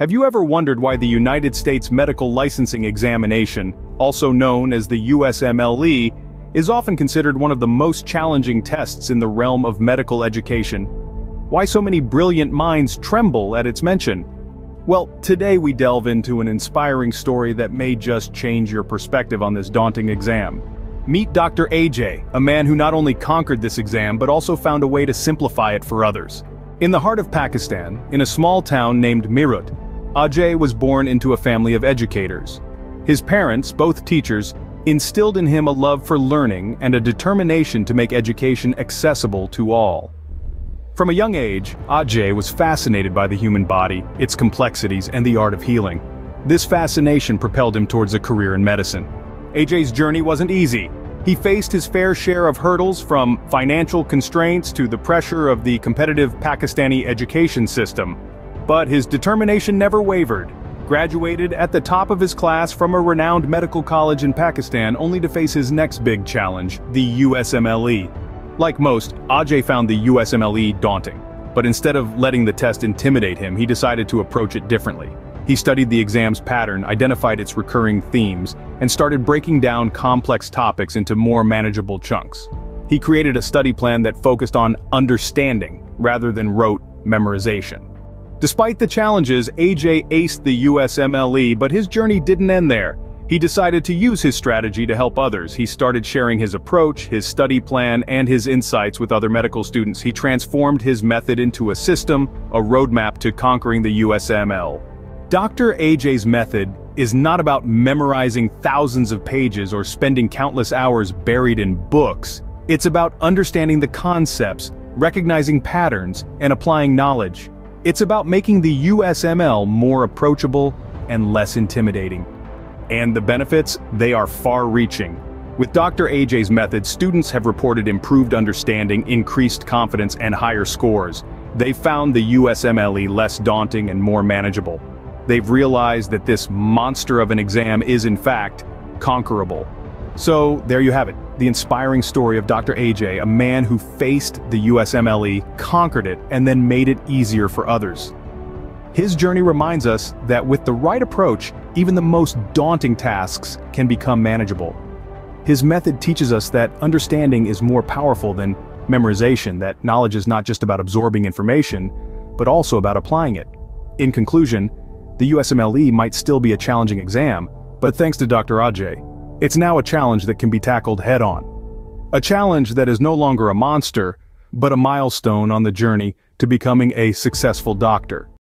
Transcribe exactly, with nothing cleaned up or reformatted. Have you ever wondered why the United States Medical Licensing Examination, also known as the U S M L E, is often considered one of the most challenging tests in the realm of medical education? Why so many brilliant minds tremble at its mention? Well, today we delve into an inspiring story that may just change your perspective on this daunting exam. Meet Doctor A J, a man who not only conquered this exam but also found a way to simplify it for others. In the heart of Pakistan, in a small town named Meerut, Ajay was born into a family of educators. His parents, both teachers, instilled in him a love for learning and a determination to make education accessible to all. From a young age, Ajay was fascinated by the human body, its complexities, and the art of healing. This fascination propelled him towards a career in medicine. Ajay's journey wasn't easy. He faced his fair share of hurdles, from financial constraints to the pressure of the competitive Pakistani education system. But his determination never wavered. Graduated at the top of his class from a renowned medical college in Pakistan, only to face his next big challenge, the U S M L E. Like most, Ajay found the U S M L E daunting, but instead of letting the test intimidate him, he decided to approach it differently. He studied the exam's pattern, identified its recurring themes, and started breaking down complex topics into more manageable chunks. He created a study plan that focused on understanding rather than rote memorization. Despite the challenges, A J aced the U S M L E, but his journey didn't end there. He decided to use his strategy to help others. He started sharing his approach, his study plan, and his insights with other medical students. He transformed his method into a system, a roadmap to conquering the U S M L. Doctor A J's method is not about memorizing thousands of pages or spending countless hours buried in books. It's about understanding the concepts, recognizing patterns, and applying knowledge. It's about making the U S M L more approachable and less intimidating. And the benefits? They are far-reaching. With Doctor A J's method, students have reported improved understanding, increased confidence, and higher scores. They found the U S M L E less daunting and more manageable. They've realized that this monster of an exam is, in fact, conquerable. So, there you have it, the inspiring story of Doctor A J, a man who faced the U S M L E, conquered it, and then made it easier for others. His journey reminds us that with the right approach, even the most daunting tasks can become manageable. His method teaches us that understanding is more powerful than memorization, that knowledge is not just about absorbing information, but also about applying it. In conclusion, the U S M L E might still be a challenging exam, but thanks to Doctor Ajay, it's now a challenge that can be tackled head-on. A challenge that is no longer a monster, but a milestone on the journey to becoming a successful doctor.